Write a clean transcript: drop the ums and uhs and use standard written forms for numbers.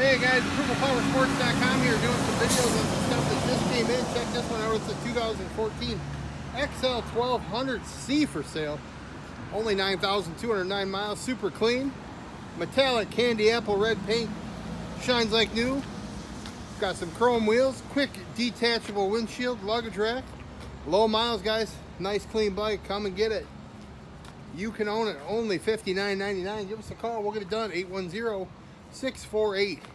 Hey guys, ApprovalPowerSports.com here doing some videos on some stuff that just came in. Check this one out. It's a 2014 XL1200C for sale. Only 9,209 miles. Super clean. Metallic candy apple red paint. Shines like new. Got some chrome wheels. Quick detachable windshield. Luggage rack. Low miles, guys. Nice clean bike. Come and get it. You can own it. Only $59.99. Give us a call. We'll get it done. 810-648-9500.